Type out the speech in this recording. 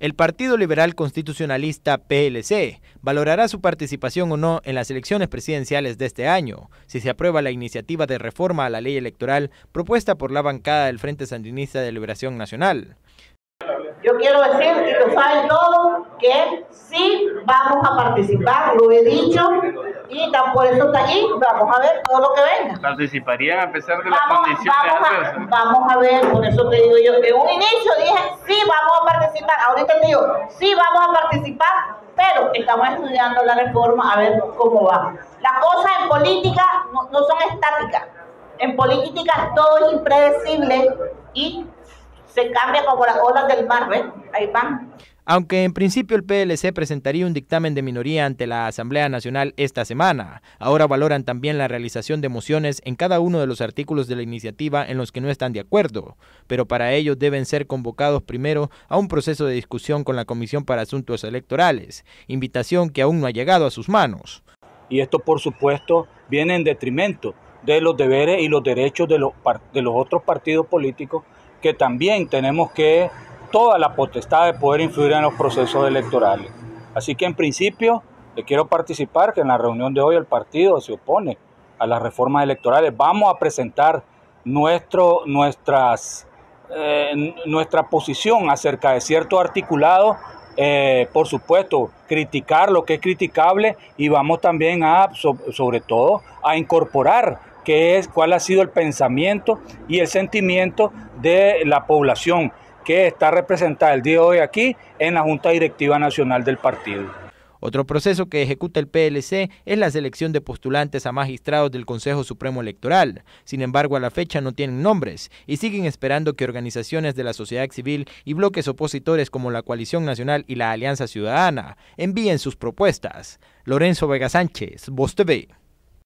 El Partido Liberal Constitucionalista PLC valorará su participación o no en las elecciones presidenciales de este año, si se aprueba la iniciativa de reforma a la ley electoral propuesta por la bancada del Frente Sandinista de Liberación Nacional. Yo quiero decir que lo saben todos que sí vamos a participar, lo he dicho, y por eso está allí, vamos a ver todo lo que venga. ¿Participarían a pesar de las condiciones adversas? Vamos a ver, por eso te digo yo, de un inicio dije sí vamos a participar, ahorita te digo sí vamos a participar, pero estamos estudiando la reforma a ver cómo va. Las cosas en política no son estáticas, en política todo es impredecible y se cambia como las olas del mar, ¿ves? Ahí van. Aunque en principio el PLC presentaría un dictamen de minoría ante la Asamblea Nacional esta semana, ahora valoran también la realización de mociones en cada uno de los artículos de la iniciativa en los que no están de acuerdo, pero para ello deben ser convocados primero a un proceso de discusión con la Comisión para Asuntos Electorales, invitación que aún no ha llegado a sus manos. Y esto, por supuesto, viene en detrimento de los deberes y los derechos de los otros partidos políticos, que también tenemos toda la potestad de poder influir en los procesos electorales. Así que en principio le quiero participar que en la reunión de hoy el partido se opone a las reformas electorales. Vamos a presentar nuestra posición acerca de cierto articulado, por supuesto, criticar lo que es criticable y vamos también a, sobre todo, a incorporar cuál ha sido el pensamiento y el sentimiento de la población que está representada el día de hoy aquí en la Junta Directiva Nacional del partido. Otro proceso que ejecuta el PLC es la selección de postulantes a magistrados del Consejo Supremo Electoral. Sin embargo, a la fecha no tienen nombres y siguen esperando que organizaciones de la sociedad civil y bloques opositores como la Coalición Nacional y la Alianza Ciudadana envíen sus propuestas. Lorenzo Vega Sánchez, Vos TV.